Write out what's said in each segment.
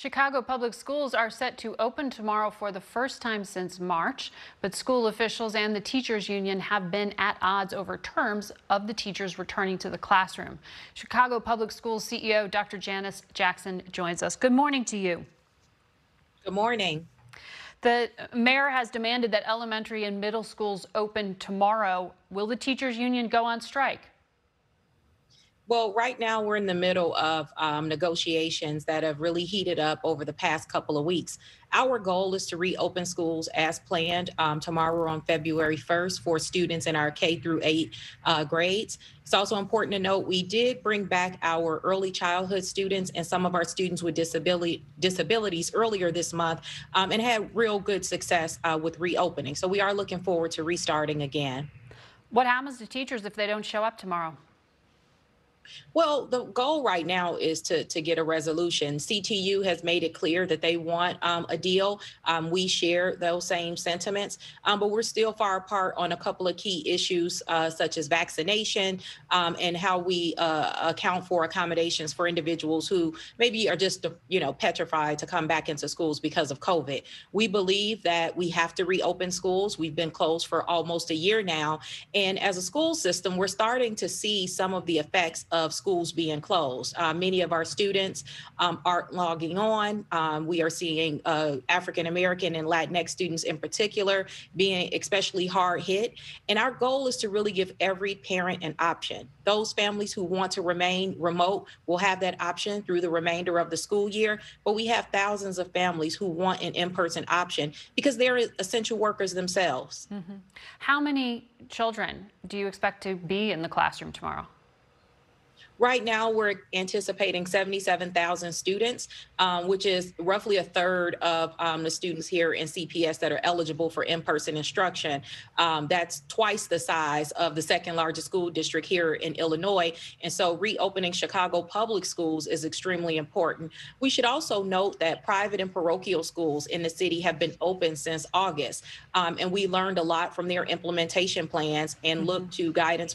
Chicago Public Schools are set to open tomorrow for the first time since March, but school officials and the teachers union have been at odds over terms of the teachers returning to the classroom. Chicago Public Schools CEO Dr. Janice Jackson joins us. Good morning to you. Good morning. The mayor has demanded that elementary and middle schools open tomorrow. Will the teachers union go on strike? Well, right now we're in the middle of negotiations that have really heated up over the past couple of weeks. Our goal is to reopen schools as planned tomorrow on February 1st for students in our K-8 grades. It's also important to note we did bring back our early childhood students and some of our students with disabilities earlier this month and had real good success with reopening. So we are looking forward to restarting again. What happens to teachers if they don't show up tomorrow? Well, the goal right now is to get a resolution. CTU has made it clear that they want a deal. We share those same sentiments, but we're still far apart on a couple of key issues, such as vaccination and how we account for accommodations for individuals who maybe are just, petrified to come back into schools because of COVID. We believe that we have to reopen schools. We've been closed for almost a year now. And as a school system, we're starting to see some of the effects of schools being closed. Many of our students aren't logging on. We are seeing African-American and Latinx students in particular being especially hard hit. And our goal is to really give every parent an option. Those families who want to remain remote will have that option through the remainder of the school year. But we have thousands of families who want an in-person option because they're essential workers themselves. Mm-hmm. How many children do you expect to be in the classroom tomorrow? Right now, we're anticipating 77,000 students, which is roughly a third of the students here in CPS that are eligible for in-person instruction. That's twice the size of the second largest school district here in Illinois. And so reopening Chicago Public Schools is extremely important. We should also note that private and parochial schools in the city have been open since August. And we learned a lot from their implementation plans and looked to guidance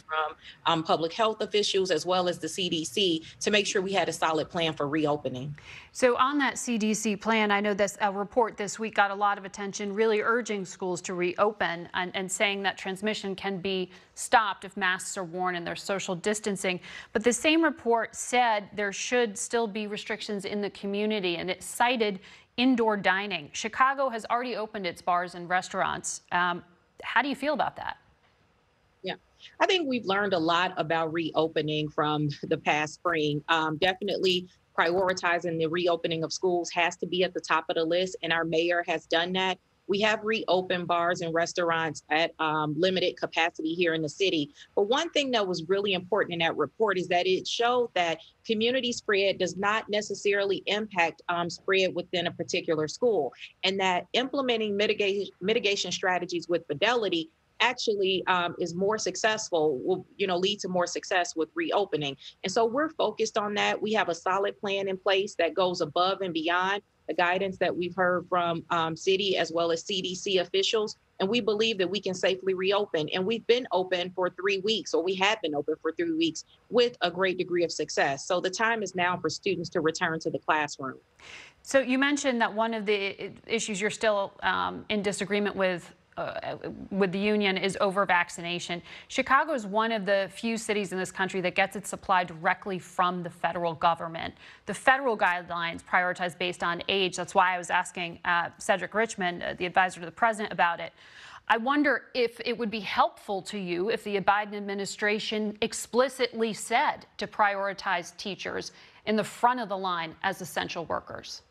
from public health officials as well as the CDC to make sure we had a solid plan for reopening. So on that CDC plan, I know this report this week got a lot of attention, really urging schools to reopen and saying that transmission can be stopped if masks are worn and there's social distancing. But the same report said there should still be restrictions in the community, and it cited indoor dining. Chicago has already opened its bars and restaurants. How do you feel about that? Yeah, I think we've learned a lot about reopening from the past spring. Definitely prioritizing the reopening of schools has to be at the top of the list, and our mayor has done that. We have reopened bars and restaurants at limited capacity here in the city. But one thing that was really important in that report is that it showed that community spread does not necessarily impact spread within a particular school, and that implementing mitigation strategies with fidelity actually is more successful, will lead to more success with reopening. And so we're focused on that. We have a solid plan in place that goes above and beyond the guidance that we've heard from city as well as CDC officials. And we believe that we can safely reopen. And we've been open for 3 weeks, or we have been open for 3 weeks with a great degree of success. So the time is now for students to return to the classroom. So you mentioned that one of the issues you're still in disagreement with the union is over vaccination. Chicago is one of the few cities in this country that gets its supply directly from the federal government. The federal guidelines prioritize based on age. That's why I was asking Cedric Richmond, the advisor to the president, about it. I wonder if it would be helpful to you if the Biden administration explicitly said to prioritize teachers in the front of the line as essential workers.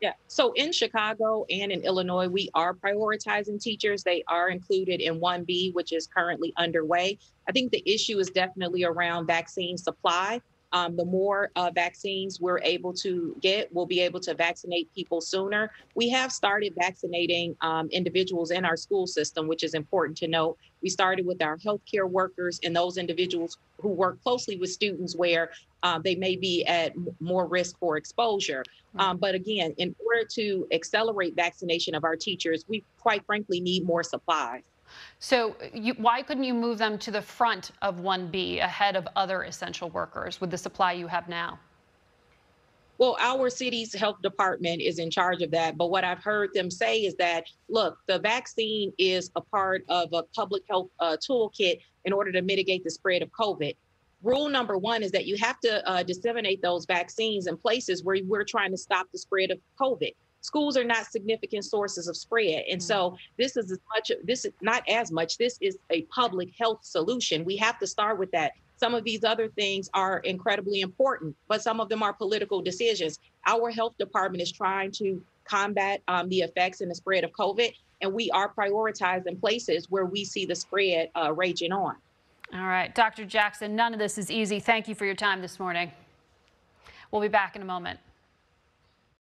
Yeah. So in Chicago and in Illinois, we are prioritizing teachers. They are included in 1B, which is currently underway. I think the issue is definitely around vaccine supply. The more vaccines we're able to get, we'll be able to vaccinate people sooner. We have started vaccinating individuals in our school system, which is important to note. We started with our healthcare workers and those individuals who work closely with students where they may be at more risk for exposure. But again, in order to accelerate vaccination of our teachers, we quite frankly need more supplies. So why couldn't you move them to the front of 1B ahead of other essential workers with the supply you have now? Well, our city's health department is in charge of that. But what I've heard them say is that, look, the vaccine is a part of a public health toolkit in order to mitigate the spread of COVID. Rule number one is that you have to disseminate those vaccines in places where we're trying to stop the spread of COVID. Schools are not significant sources of spread. And so this is a public health solution. We have to start with that. Some of these other things are incredibly important, but some of them are political decisions. Our health department is trying to combat the effects and the spread of COVID, and we are prioritized in places where we see the spread raging on. All right, Dr. Jackson, none of this is easy. Thank you for your time this morning. We'll be back in a moment.